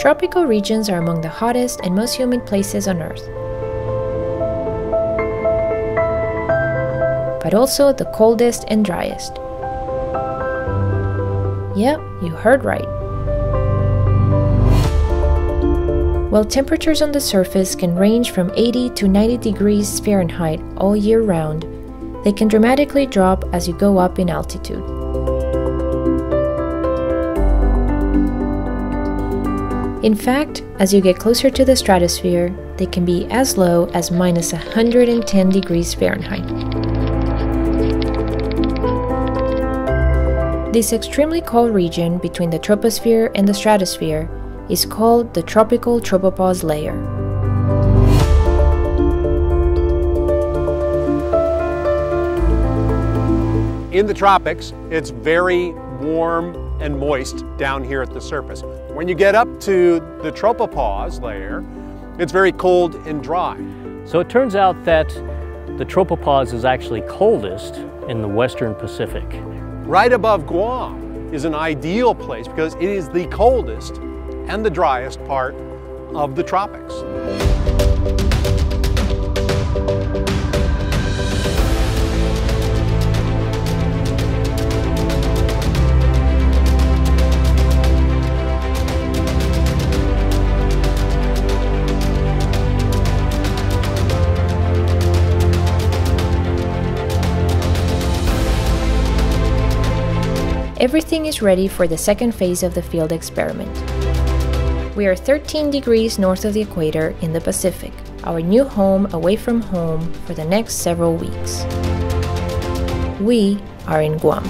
Tropical regions are among the hottest and most humid places on Earth, but also the coldest and driest. Yeah, you heard right. While temperatures on the surface can range from 80 to 90 degrees Fahrenheit all year round, they can dramatically drop as you go up in altitude. In fact, as you get closer to the stratosphere, they can be as low as -110 degrees Fahrenheit. This extremely cold region between the troposphere and the stratosphere is called the tropical tropopause layer. In the tropics, it's very warm and moist down here at the surface. When you get up to the tropopause layer, it's very cold and dry. So it turns out that the tropopause is actually coldest in the Western Pacific. Right above Guam is an ideal place because it is the coldest and the driest part of the tropics. Everything is ready for the second phase of the field experiment. We are 13 degrees north of the equator in the Pacific, our new home away from home for the next several weeks. We are in Guam.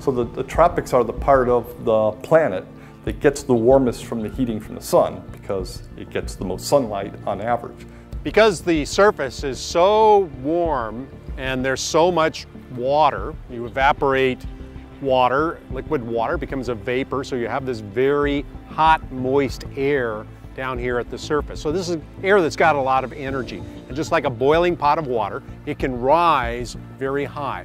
So the tropics are the part of the planet that gets the warmest from the heating from the sun because it gets the most sunlight on average. Because the surface is so warm and there's so much water, you evaporate water, liquid water becomes a vapor, so you have this very hot, moist air down here at the surface. So this is air that's got a lot of energy. And just like a boiling pot of water, it can rise very high.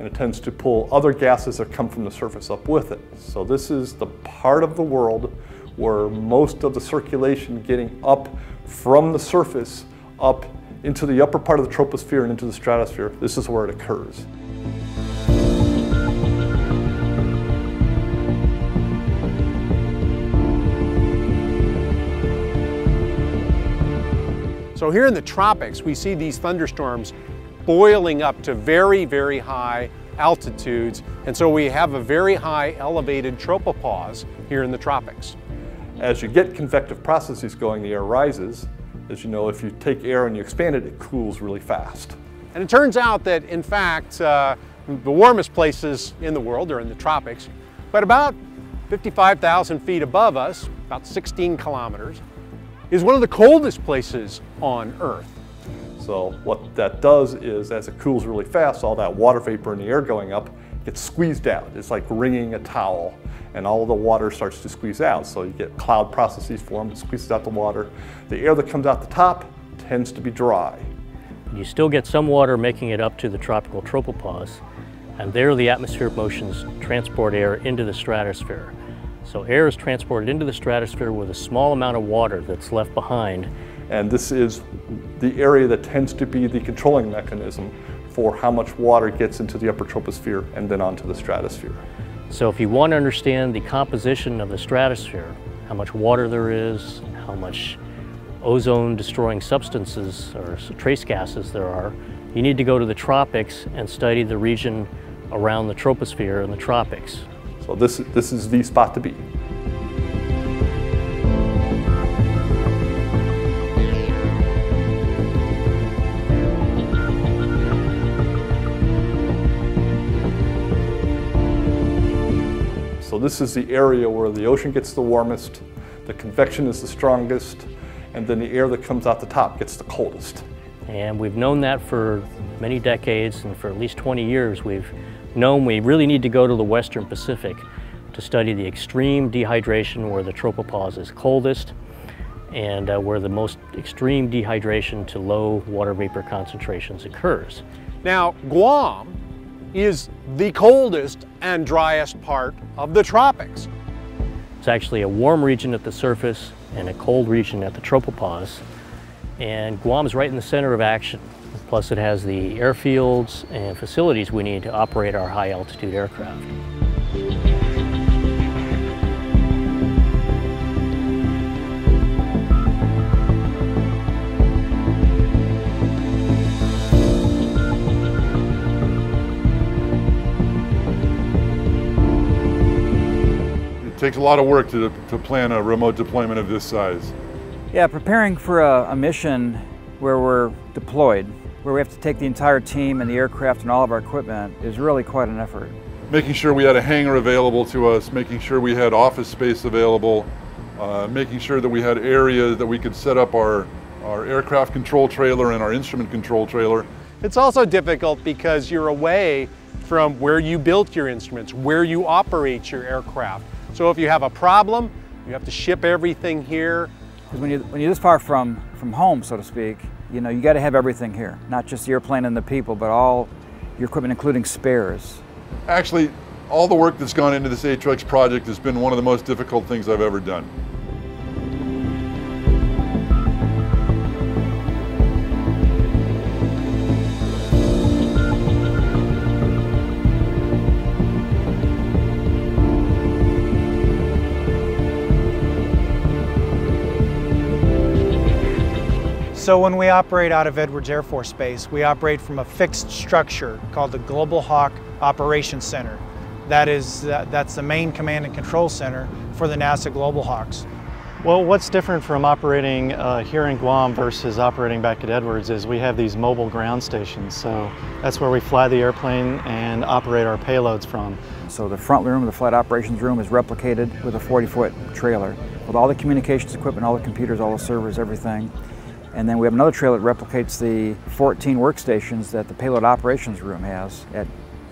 And it tends to pull other gases that come from the surface up with it. So this is the part of the world where most of the circulation getting up from the surface up into the upper part of the troposphere and into the stratosphere, this is where it occurs. So here in the tropics, we see these thunderstorms boiling up to very, very high altitudes. And so we have a very high elevated tropopause here in the tropics. As you get convective processes going, the air rises. As you know, if you take air and you expand it, it cools really fast. And it turns out that, in fact, the warmest places in the world are in the tropics. But about 55,000 feet above us, about 16 kilometers, is one of the coldest places on Earth. So what that does is, as it cools really fast, all that water vapor in the air going up gets squeezed out. It's like wringing a towel, and all the water starts to squeeze out. So you get cloud processes formed, it squeezes out the water. The air that comes out the top tends to be dry. You still get some water making it up to the tropical tropopause, and there the atmospheric motions transport air into the stratosphere. So air is transported into the stratosphere with a small amount of water that's left behind. And this is the area that tends to be the controlling mechanism for how much water gets into the upper troposphere and then onto the stratosphere. So if you want to understand the composition of the stratosphere, how much water there is, how much ozone-destroying substances or trace gases there are, you need to go to the tropics and study the region around the troposphere and the tropics. So this is the spot to be. So this is the area where the ocean gets the warmest, the convection is the strongest, and then the air that comes out the top gets the coldest. And we've known that for many decades, and for at least 20 years we've known we really need to go to the Western Pacific to study the extreme dehydration where the tropopause is coldest, and where the most extreme dehydration to low water vapor concentrations occurs. Now, Guam is the coldest and driest part of the tropics. It's actually a warm region at the surface and a cold region at the tropopause, and Guam's right in the center of action. Plus it has the airfields and facilities we need to operate our high altitude aircraft. It takes a lot of work to plan a remote deployment of this size. Yeah, preparing for a mission where we're deployed, where we have to take the entire team and the aircraft and all of our equipment, is really quite an effort. Making sure we had a hangar available to us, making sure we had office space available, making sure that we had areas that we could set up our aircraft control trailer and our instrument control trailer. It's also difficult because you're away from where you built your instruments, where you operate your aircraft. So if you have a problem, you have to ship everything here. Because when you're this far from home, so to speak, you know, you got to have everything here. Not just the airplane and the people, but all your equipment, including spares. Actually, all the work that's gone into this ATTREX project has been one of the most difficult things I've ever done. So when we operate out of Edwards Air Force Base, we operate from a fixed structure called the Global Hawk Operations Center. That's the main command and control center for the NASA Global Hawks. Well, what's different from operating here in Guam versus operating back at Edwards is we have these mobile ground stations. So that's where we fly the airplane and operate our payloads from. So the front room, the flight operations room, is replicated with a 40-foot trailer with all the communications equipment, all the computers, all the servers, everything. And then we have another trailer that replicates the 14 workstations that the payload operations room has,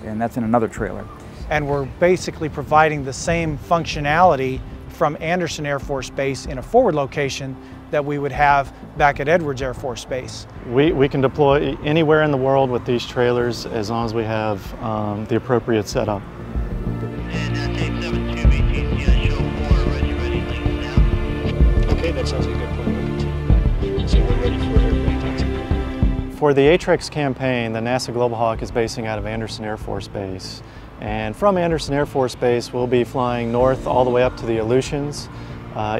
and that's in another trailer. And we're basically providing the same functionality from Anderson Air Force Base in a forward location that we would have back at Edwards Air Force Base. We can deploy anywhere in the world with these trailers as long as we have the appropriate setup. Okay, that sounds like a good plan. For the ATTREX campaign, the NASA Global Hawk is basing out of Anderson Air Force Base. And from Anderson Air Force Base, we'll be flying north all the way up to the Aleutians,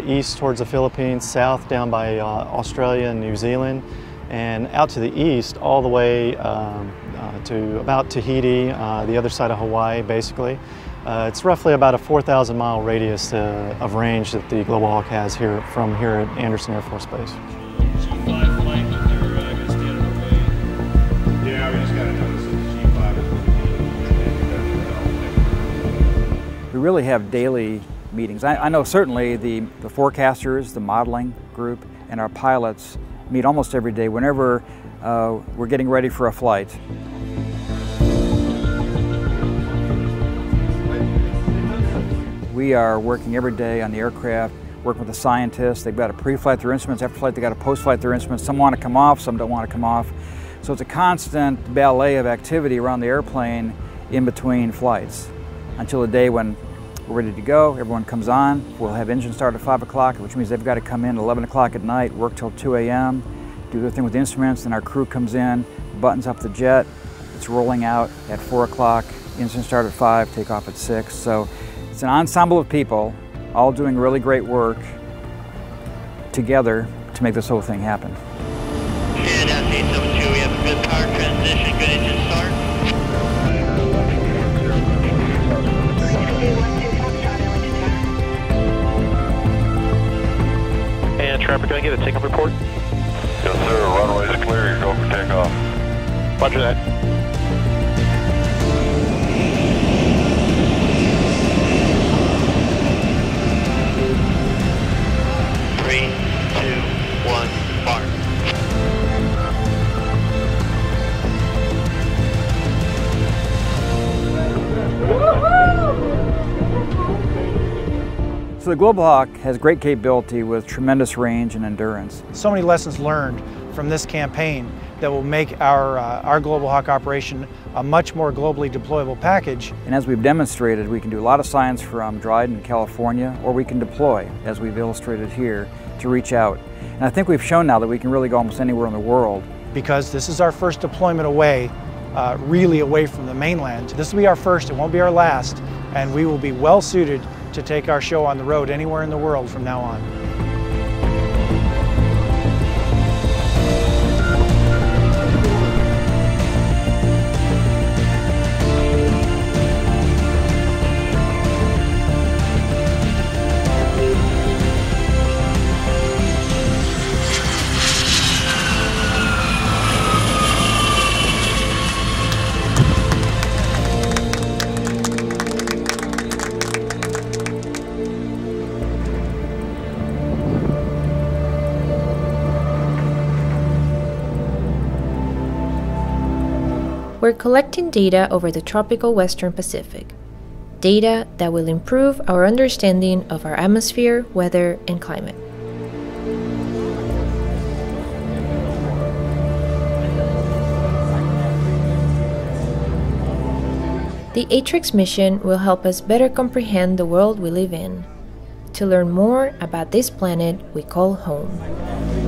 east towards the Philippines, south down by Australia and New Zealand, and out to the east all the way to about Tahiti, the other side of Hawaii, basically. It's roughly about a 4,000-mile radius of range that the Global Hawk has here from here at Anderson Air Force Base. We really have daily meetings. I know certainly the forecasters, the modeling group, and our pilots meet almost every day whenever we're getting ready for a flight. We are working every day on the aircraft, working with the scientists. They've got to pre-flight their instruments, after flight they've got to post-flight their instruments. Some want to come off, some don't want to come off. So it's a constant ballet of activity around the airplane in between flights, until the day when we're ready to go, everyone comes on. We'll have engines start at 5 o'clock, which means they've got to come in at 11 o'clock at night, work till 2 a.m., do their thing with the instruments, then our crew comes in, buttons up the jet, it's rolling out at 4 o'clock, engines start at 5, take off at 6. So it's an ensemble of people all doing really great work together to make this whole thing happen. And at 872, we have a good power transition, good engine start. Trapper, can I get a takeoff report? Yes, sir. Runway is clear. You're going for takeoff. Roger that. Three, two, one. So the Global Hawk has great capability with tremendous range and endurance. So many lessons learned from this campaign that will make our Global Hawk operation a much more globally deployable package. And as we've demonstrated, we can do a lot of science from Dryden, California, or we can deploy, as we've illustrated here, to reach out. And I think we've shown now that we can really go almost anywhere in the world. Because this is our first deployment away, really away from the mainland. This will be our first, it won't be our last, and we will be well suited to take our show on the road anywhere in the world from now on. We're collecting data over the tropical Western Pacific, data that will improve our understanding of our atmosphere, weather, and climate. The ATTREX mission will help us better comprehend the world we live in, to learn more about this planet we call home.